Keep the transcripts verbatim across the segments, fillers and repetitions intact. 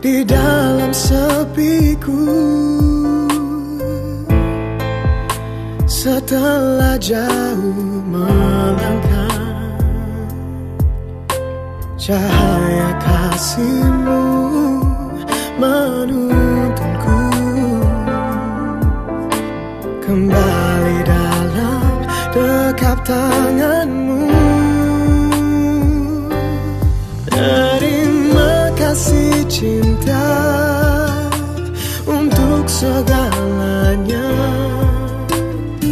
di dalam sepiku. Setelah jauh melangkah, cahaya kasihmu menuntunku kembali dalam dekap tanganmu. Terima kasih cinta untuk segalanya.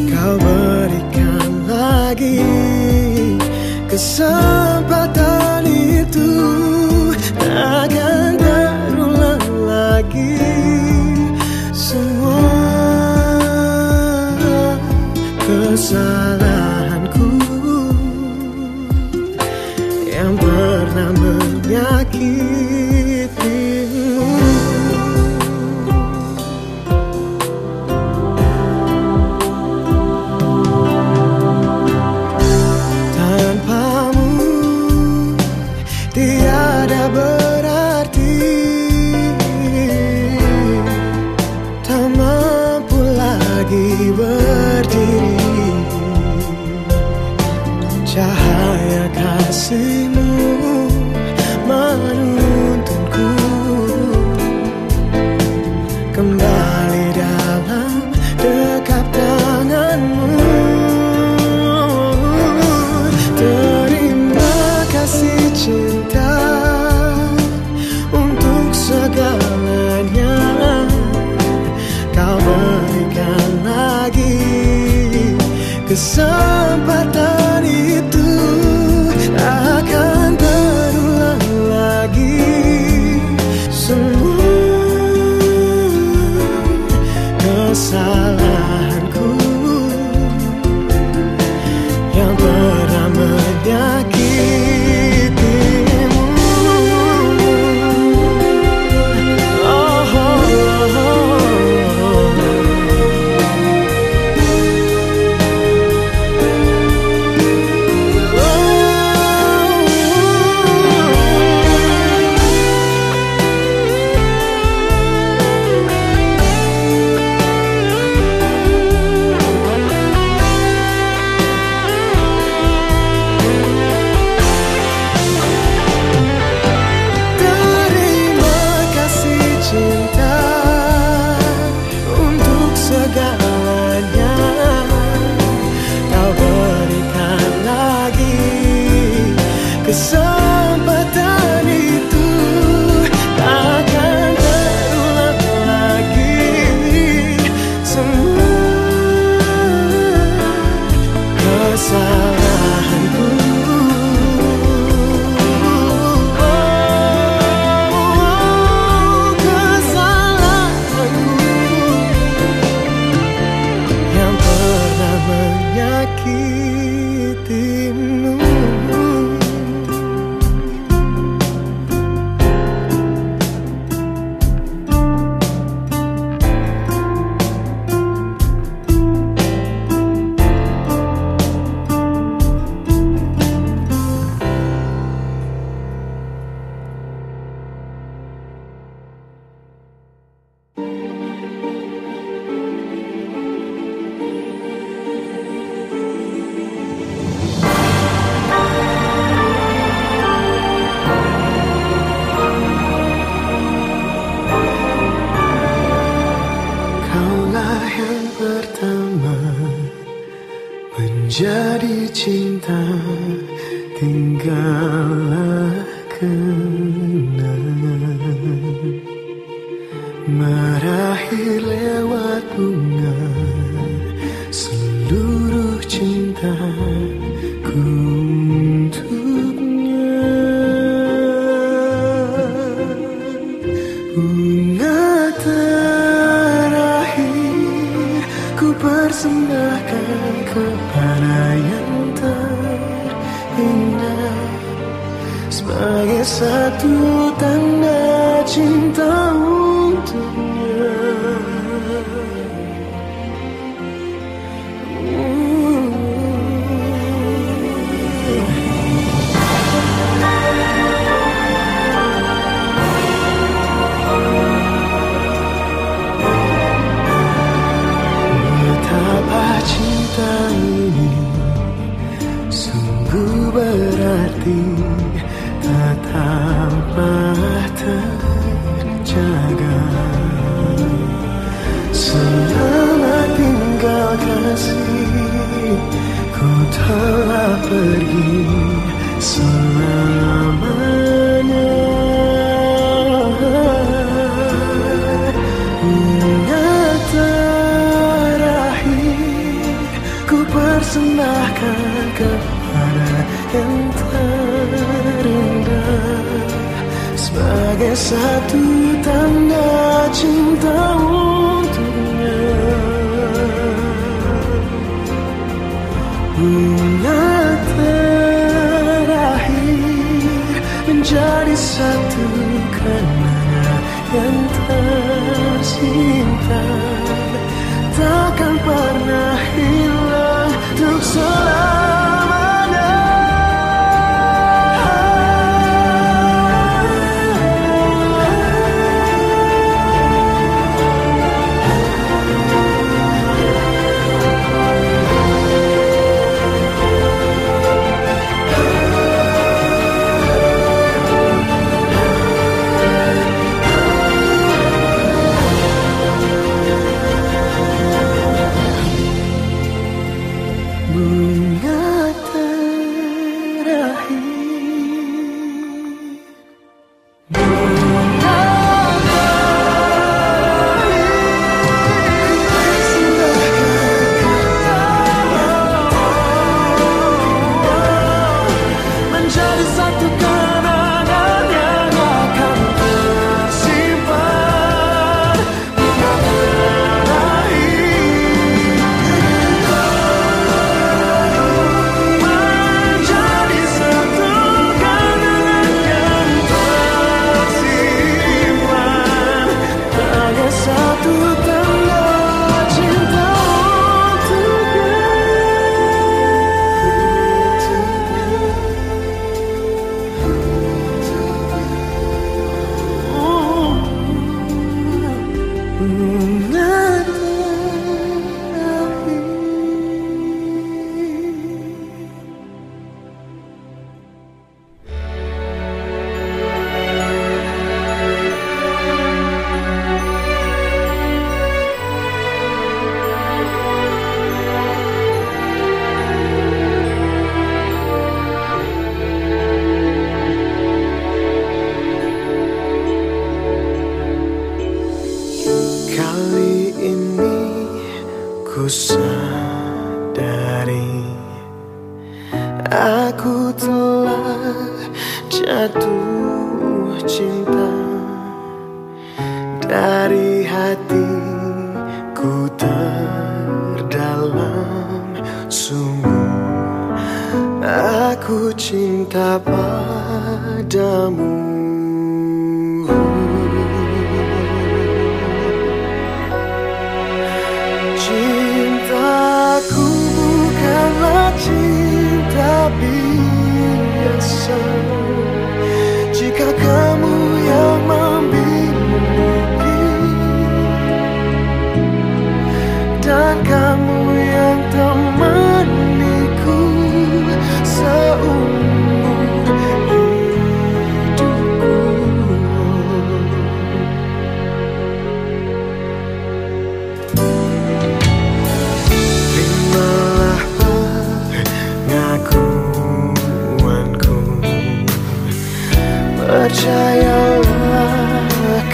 Kau berikan lagi kesempatan itu, takkan terulang lagi semua kesalahanku yang pernah menyakitimu. Tanpamu tiada berarti, tak mampu lagi berdiri. Cahaya kasihmu menuntunku kembali dalam dekap tanganmu. Terima kasih cinta untuk segalanya. Kau berikan lagi kesempatan itu, akan terulang lagi semua kesalahanku yang pernah menyakiti. Kesempatan itu takkan terulang lagi semua kesalahanku. Oh, kesalahanku yang pernah menyakitimu. Jadi cinta tinggallah kenangan meraih lewat bunga. Seluruh cinta ku untuknya, bunga terakhir ku persembahkan kepada yang terindah sebagai satu tanda cinta untuknya. hati tetaplah terjaga. Selama tinggal kasih, ku telah pergi selamanya. Ingat terakhir, ku persembahkan kepada yang terindah sebagai satu tanda cinta untuknya. Bunga terakhir menjadi satu kenangan yang tersimpan, takkan pernah hilang untuk selamanya.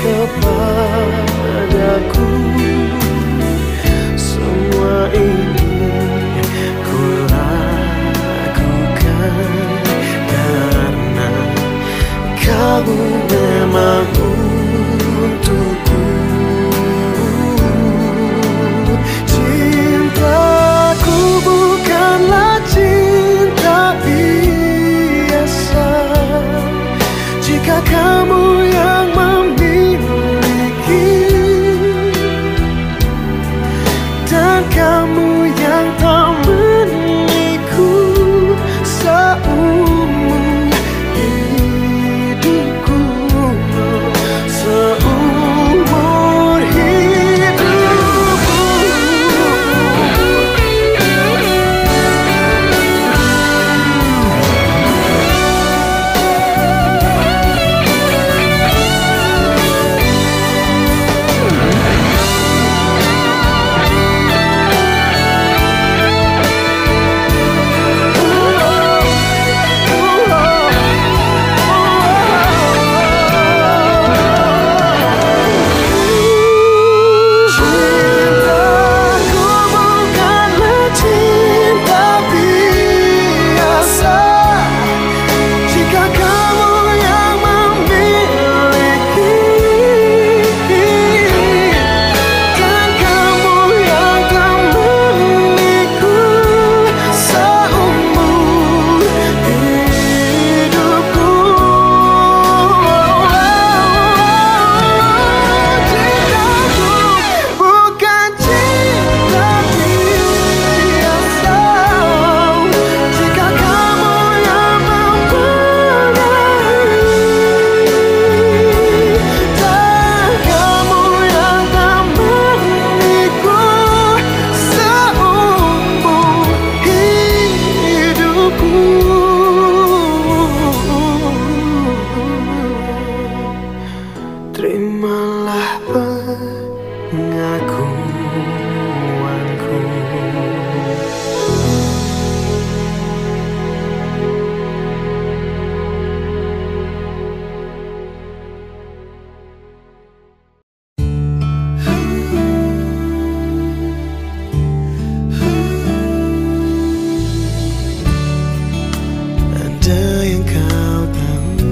Hidupku yang kau tahu.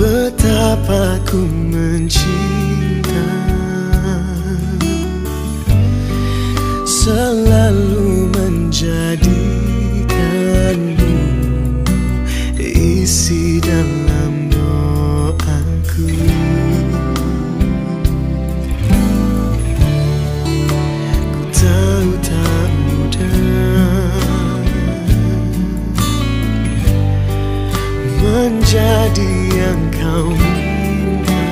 Betapa ku mencinta, selalu menjadikanmu isi dalam doaku. Ku tahu tak mudah menjadi yang kau minta.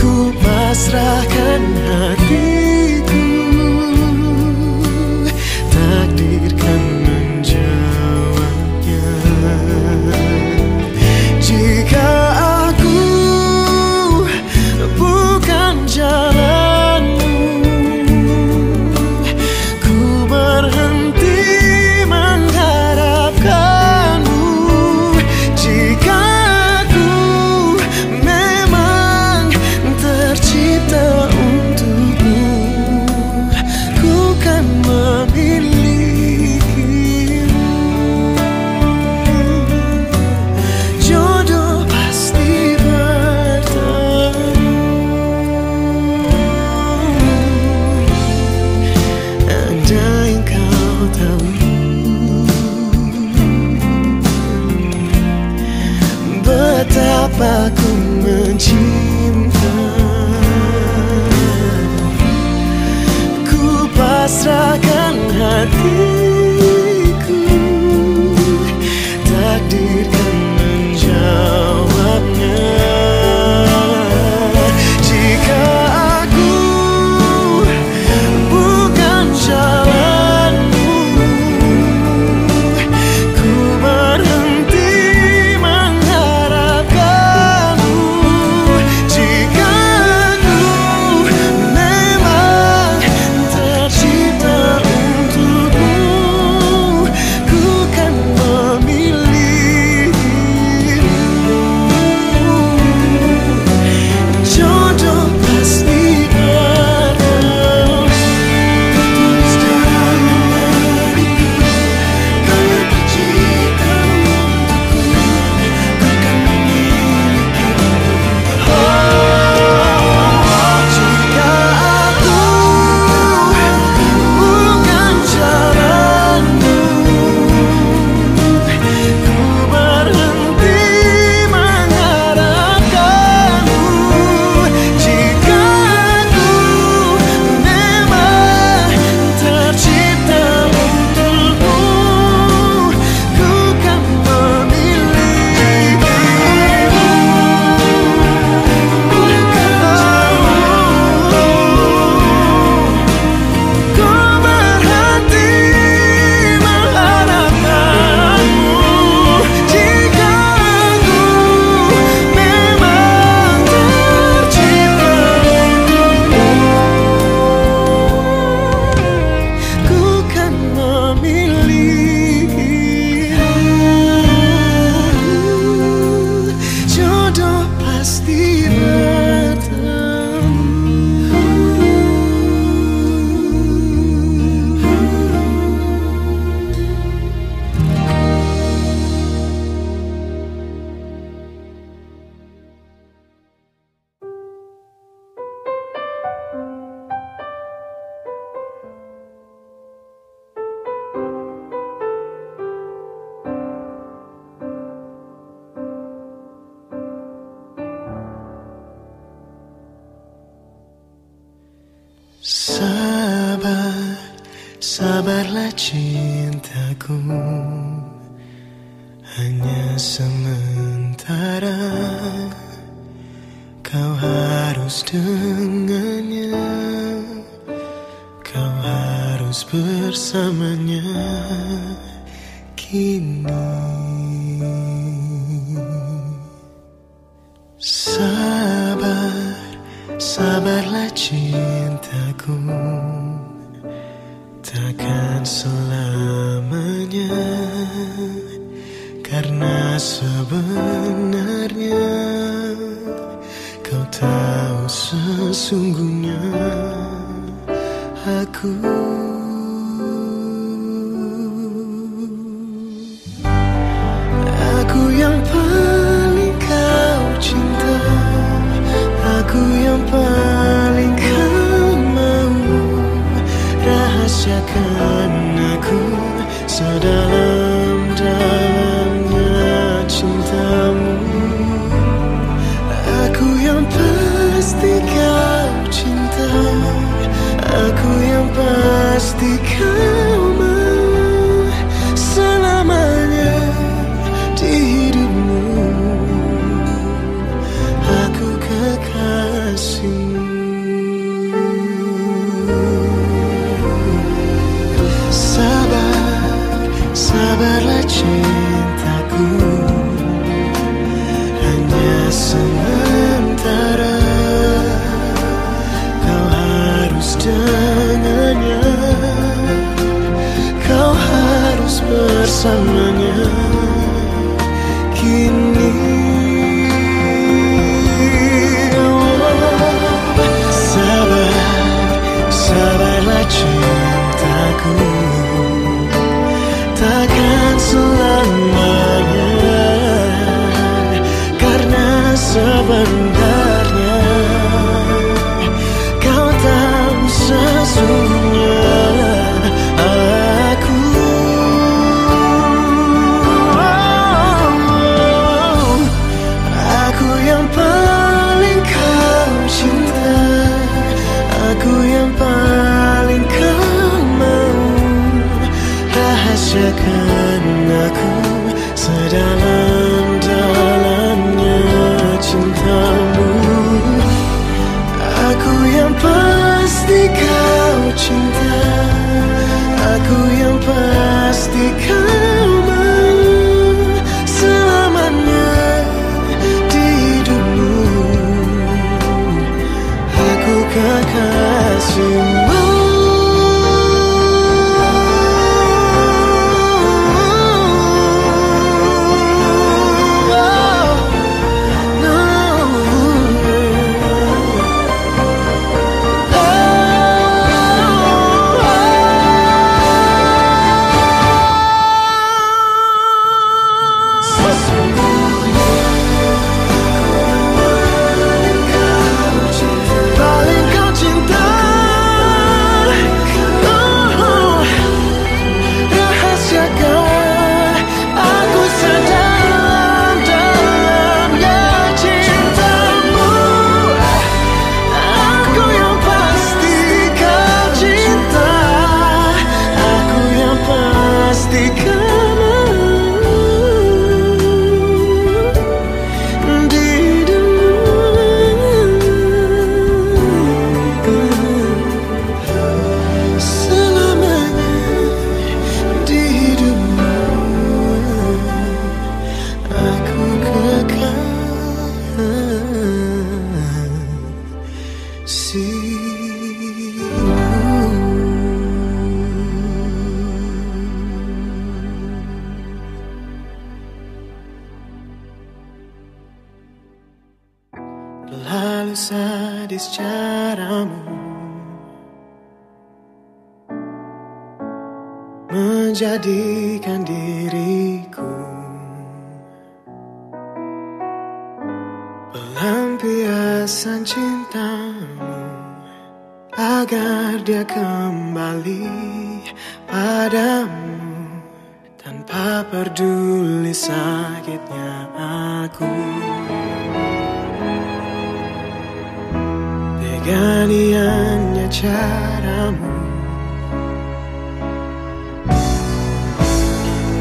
Ku pasrahkan hatiku, takdirkan menjawabnya. Jika aku bukan jalanmu, ku berhenti mengharapkanmu. Jika aku memang tercipta untukmu, ku kan memilikimu. Jodoh pasti bertemu. Ada yang kau tahu, betapa ku mencinta. Ku pasrahkan hatiku, takdirkan menjawabnya. Jika aku bukan jalanmu, ku berhenti mengharapkanmu. Jika aku memang tercipta untukmu, ku kan memilikimu. Jodoh pasti aku. Aku yang paling kau cinta, aku yang paling kau mau. Rahasiakan aku sedalam-dalamnya cintamu. Aku yang pasti kau cinta, aku yang pasti kau mau selamanya di hidupmu. Aku kekasihmu. Sabar, sabarlah cintaku, hanya sementara. Kau harus dengannya, kau harus bersamanya kini. Sabar, sabarlah cintaku, takkan selamanya, karena sebenarnya kau tahu sesungguhnya aku. Aku yang paling kau cinta, aku yang paling kau mau. Rahasiakan aku sedalam-dalamnya cintamu. Aku yang pasti kau cinta, aku yang pasti kau mau selamanya di hidupmu. Aku kekasihmu. Lalu sadis caramu menjadikan diriku pelampiasan cintamu, agar dia kembali padamu tanpa peduli sakitnya aku. Ganiannya caramu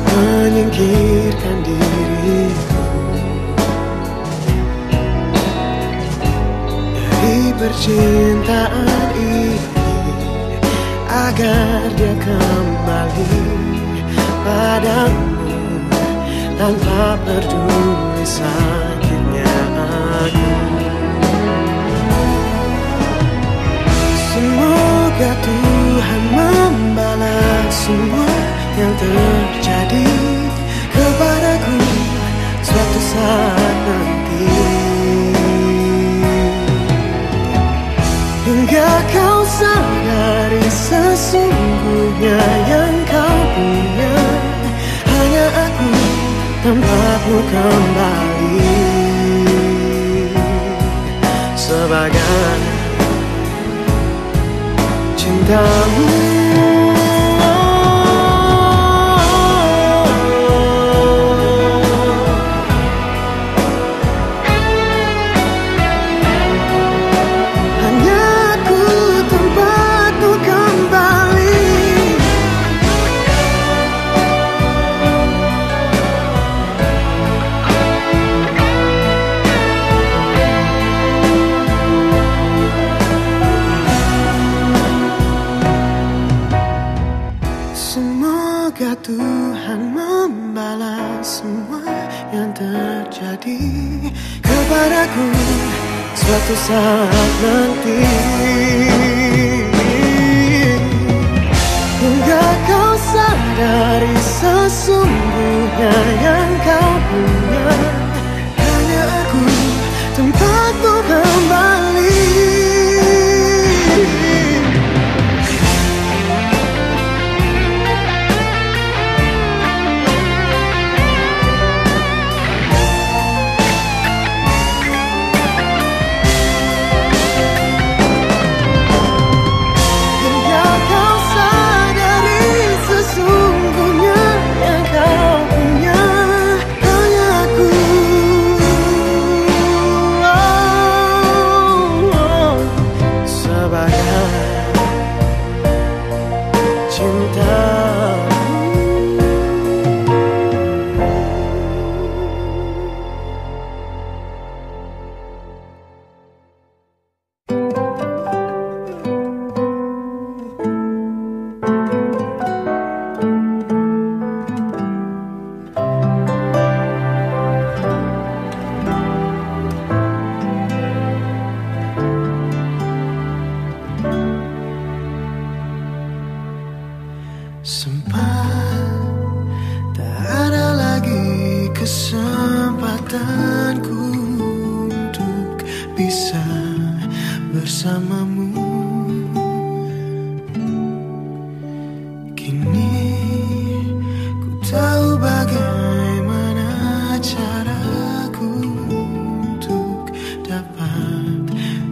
menyingkirkan diriku dari percintaan ini, agar dia kembali padamu tanpa peduli sakitnya aku. Semoga Tuhan membalas semua yang terjadi kepadaku suatu saat nanti. Hingga kau sadari Sesungguhnya yang kau punya hanya aku, tempatku kembali sebagai cintamu. Tuhan membalas semua yang terjadi kepadaku suatu saat nanti. Hingga kau sadari sesungguhnya yang kau punya hanya aku, tempatku kembali.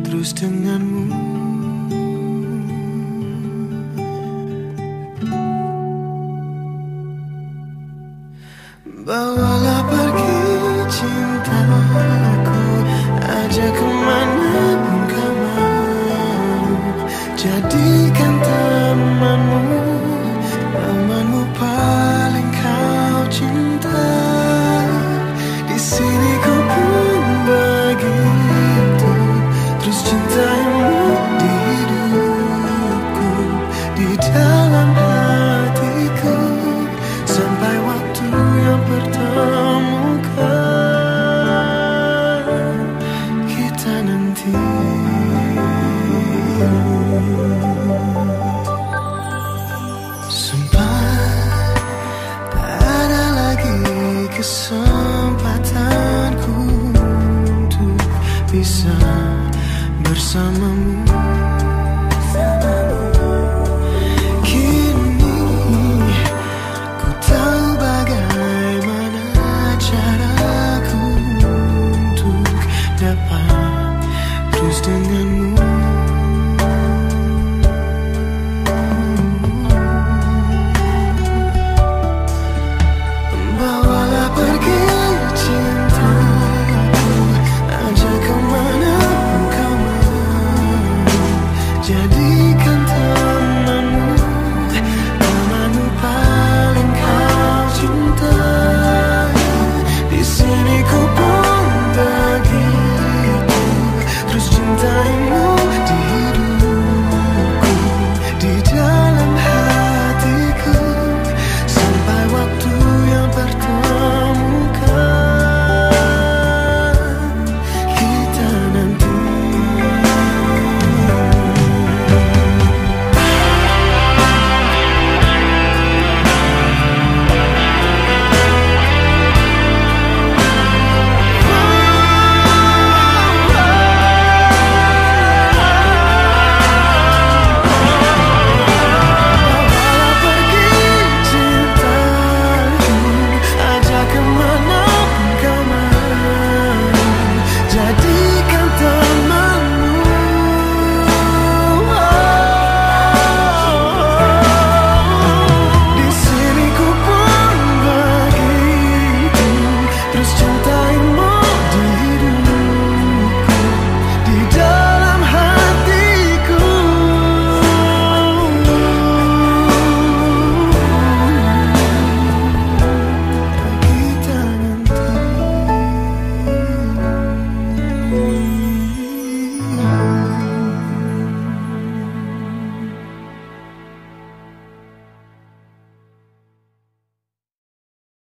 Terus cintaimu di hidupku, di dalam